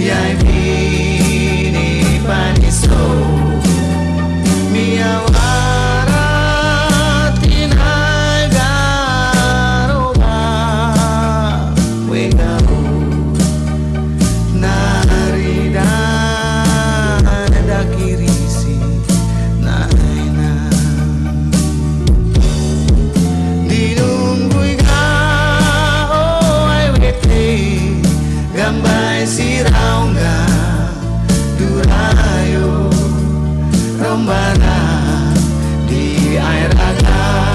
Yai bini pani slow. membara di air alam.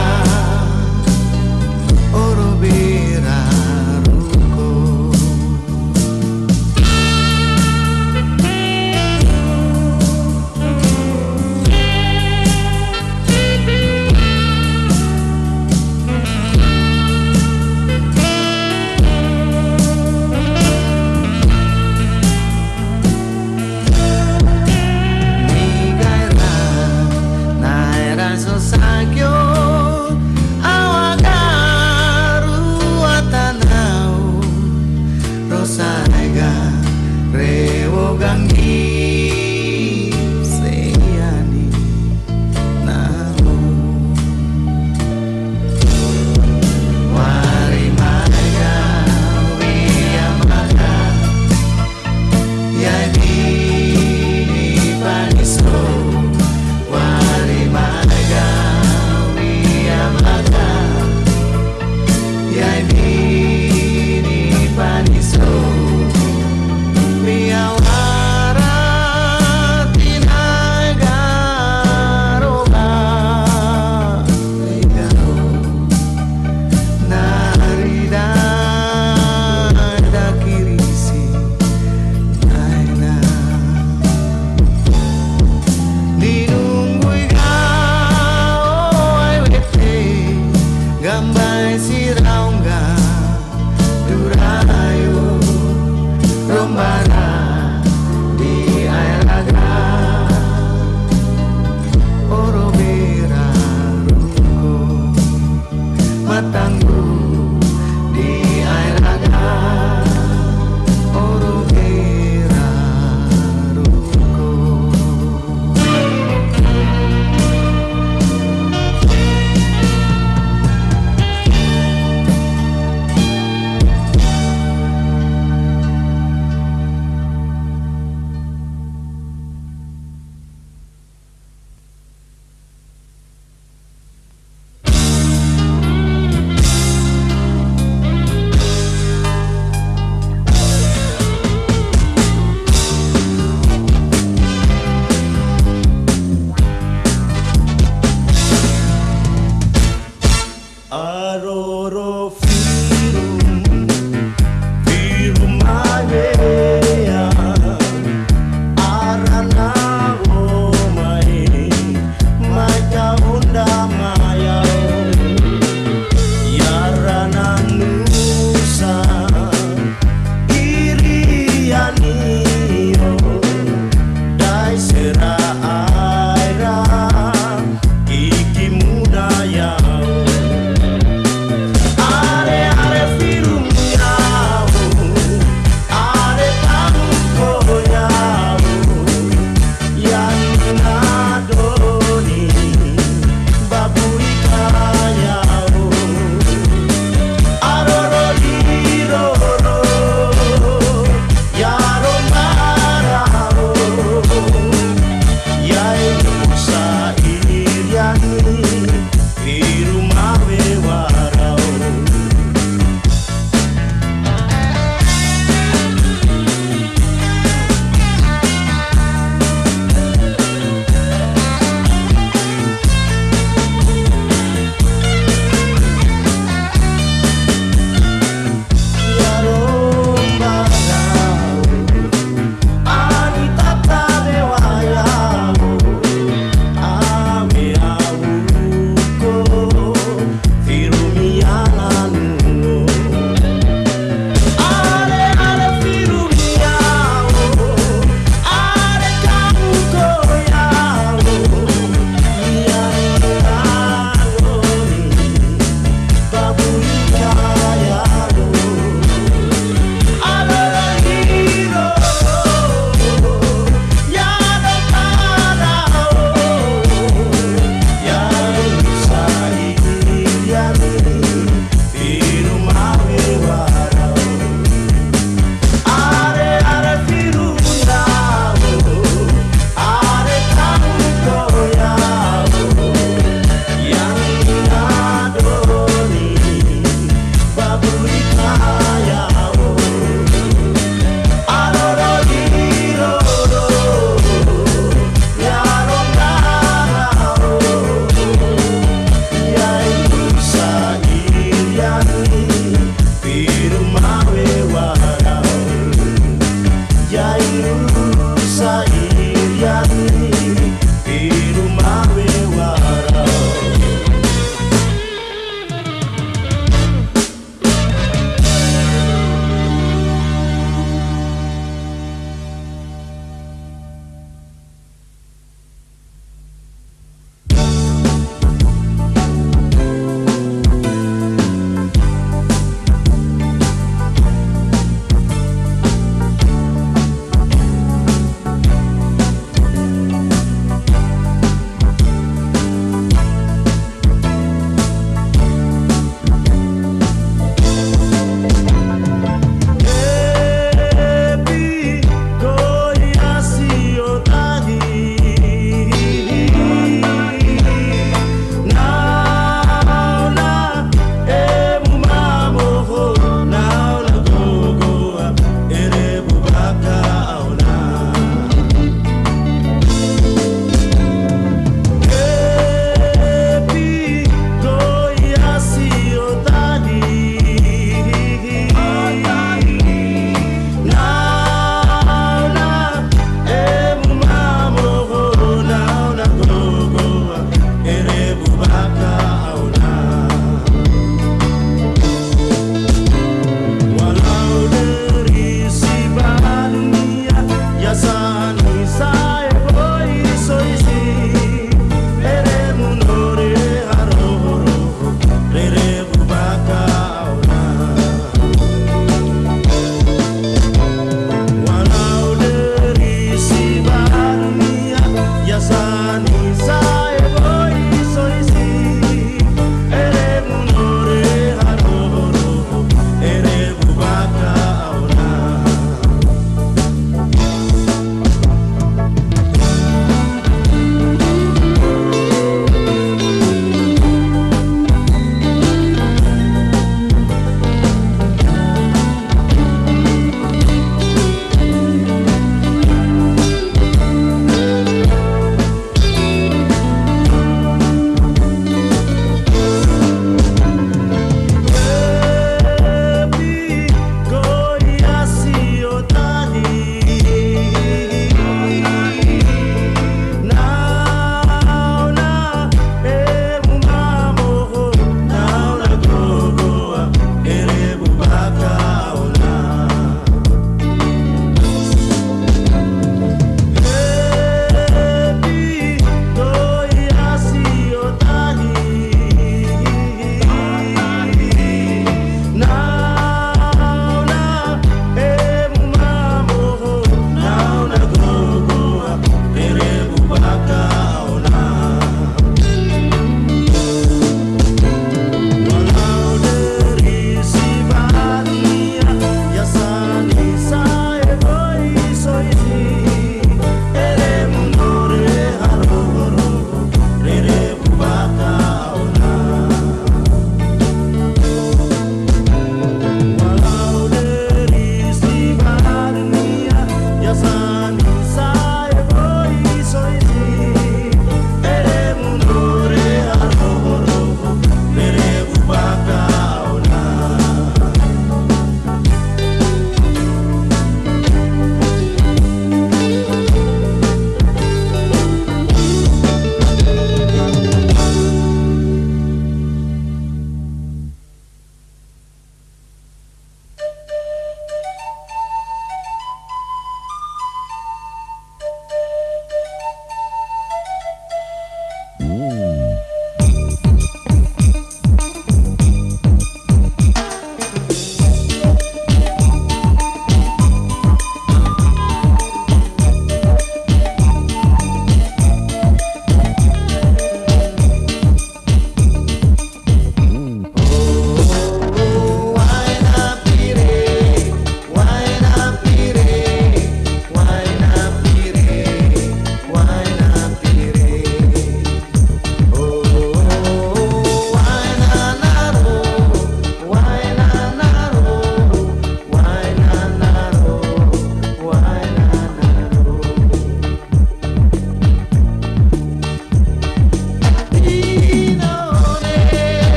Sangyo